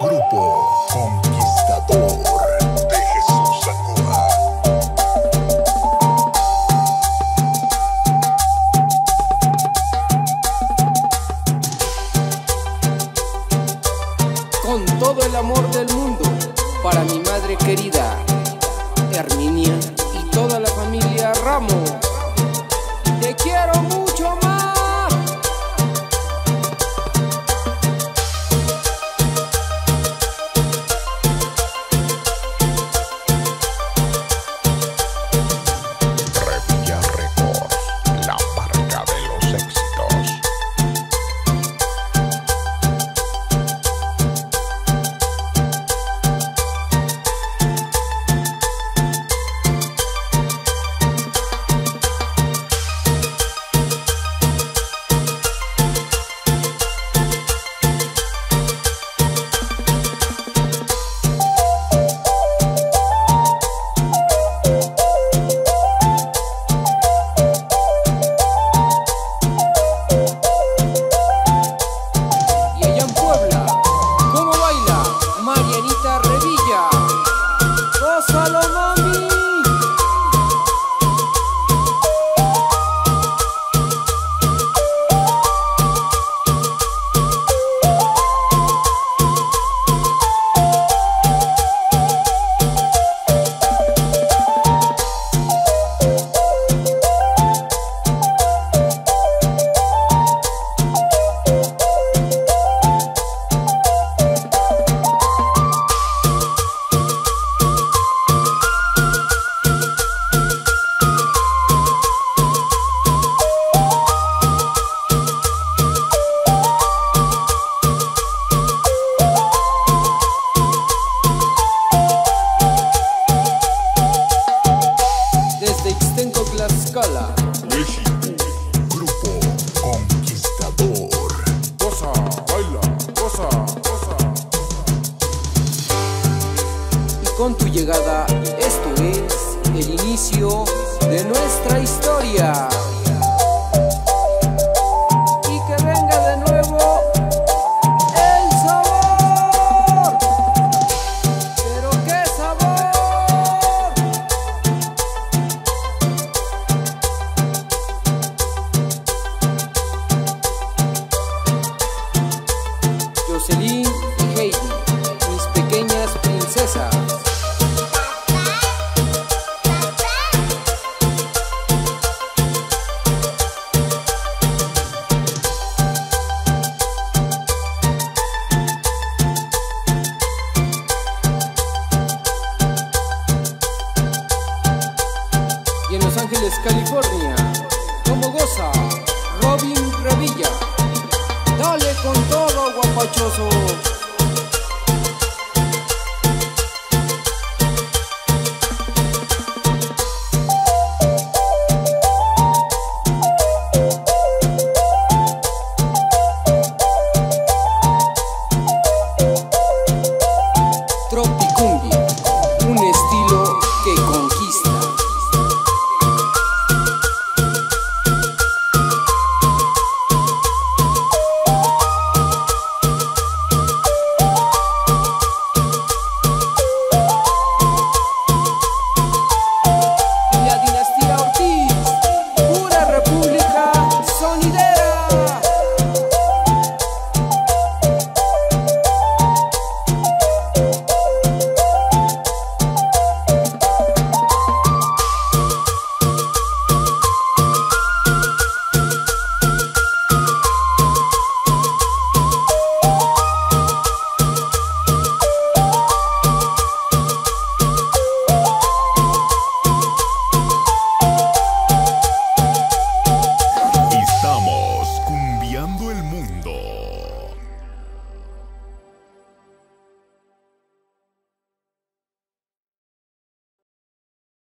Grupo Conquistador de Jesús Acoa. Con todo el amor del mundo, para mi madre querida, Herminia, y toda la familia Ramos. Te quiero mucho más. Con tu llegada, esto es el inicio de nuestra historia. Jocelyn y Heidi, mis pequeñas princesas. Y en Los Ángeles, California, como goza Robin Revilla. Dale con todo, guapachoso.